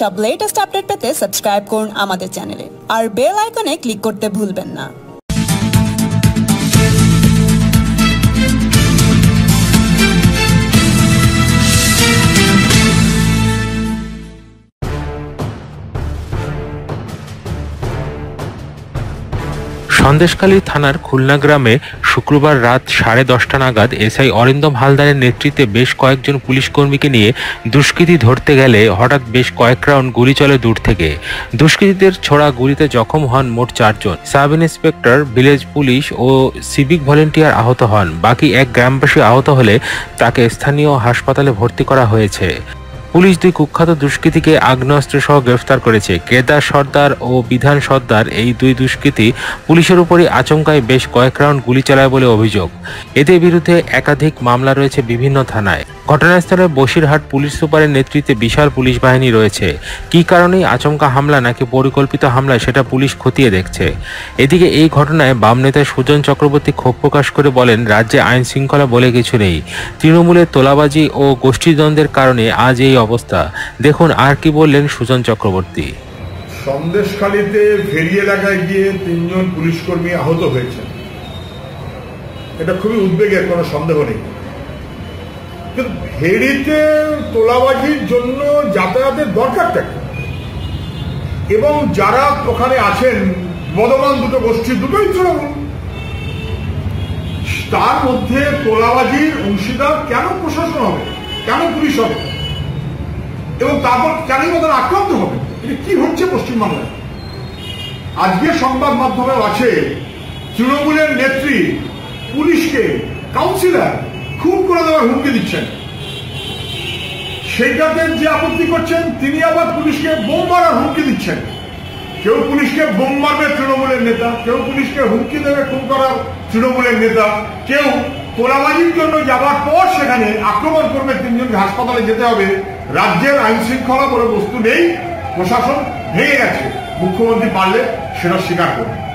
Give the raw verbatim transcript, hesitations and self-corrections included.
সব latest update পেতে subscribe করুন আমাদের চ্যানেলে আর বেল আইকনে ক্লিক করতে ভুলবেন না। সন্দেশখালী থানার খুলনা গ্রামে শুক্রবার রাত সাড়ে দশটা নাগাদ এসআই অরিন্দম হালদারের নেতৃত্বে বেশ কয়েকজন পুলিশ কর্মীকে নিয়ে দুষ্কৃতী ধরতে গেলে হঠাৎ বেশ কয়েক রাউন্ড গুলি চলে দূর থেকে। দুষ্কৃতীদের ছোড়া গুলিতে জখম হন মোট চারজন, সাব ইন্সপেক্টর, ভিলেজ পুলিশ ও সিভিক ভলেন্টিয়ার আহত হন। বাকি এক গ্রামবাসী আহত হলে তাকে স্থানীয় হাসপাতালে ভর্তি করা হয়েছে। পুলিশ দুই কুখ্যাত দুষ্কৃতীকে আগ্নেয়াস্ত্র সহ গ্রেফতার করেছে। কেদার সর্দার ও বিধান সর্দার এই দুই দুষ্কৃতী পুলিশের উপরই আচমকায় বেশ কয়েক রাউন্ড গুলি চালায় বলে অভিযোগ। এদের বিরুদ্ধে একাধিক মামলা রয়েছে বিভিন্ন থানায়। ঘটনাস্থলে বসিরহাট পুলিশ সুপারের নেতৃত্বে বিশাল পুলিশ বাহিনী রয়েছে। কী কারণে আচমকা হামলা নাকি পরিকল্পিত হামলা সেটা পুলিশ খতিয়ে দেখছে। এদিকে এই ঘটনায় বাম নেতা সুজন চক্রবর্তী ক্ষোভ প্রকাশ করে বলেন, রাজ্যে আইন শৃঙ্খলা বলে কিছু নেই, তৃণমূলের তোলাবাজি ও গোষ্ঠীদ্বন্দ্বের কারণে আজ এই অবস্থা। দেখুন আর কি বললেন সুজন চক্রবর্তী। সন্দেশখালীতে ফেরি এলাকায় গিয়ে তিনজন পুলিশ কর্মী আহত হয়েছে, এটা খুবই উদ্বেগের, কোনো সন্দেহ নেই। ভেড়িতে তোলাবাজির জন্য যাতায়াতের দরকার থাকে এবং যারা ওখানে আছেন বদমান দুটো গোষ্ঠী, দুটোই তৃণমূল, তার মধ্যে তোলাবাজির অংশীদার কেন প্রশাসন হবে, কেন পুলিশ হবে এবং তারপর কেনই মতন আক্রান্ত হবে? এটা কি হচ্ছে পশ্চিমবাংলায়? আজকে সংবাদ মাধ্যমে আছে তৃণমূলের নেত্রী পুলিশকে, কাউন্সিলর খুন করে দেওয়ার হুমকি দিচ্ছেন, সেইটাতে যে আপত্তি করছেন তিনি আবার পুলিশকে বোম মারার হুমকি দিচ্ছেন। কেউ পুলিশকে বোম মারবে তৃণমূলের নেতা, কেউ পুলিশকে হুমকি দেবে খুন করার তৃণমূলের নেতা, কেউ তোলাবাজির জন্য যাওয়ার পর সেখানে আক্রমণ করবে, তিনজনকে হাসপাতালে যেতে হবে। রাজ্যের আইন শৃঙ্খলা কোনো বস্তু নেই, প্রশাসন ভেঙে গেছে। মুখ্যমন্ত্রী পারলে সেটা স্বীকার করবে।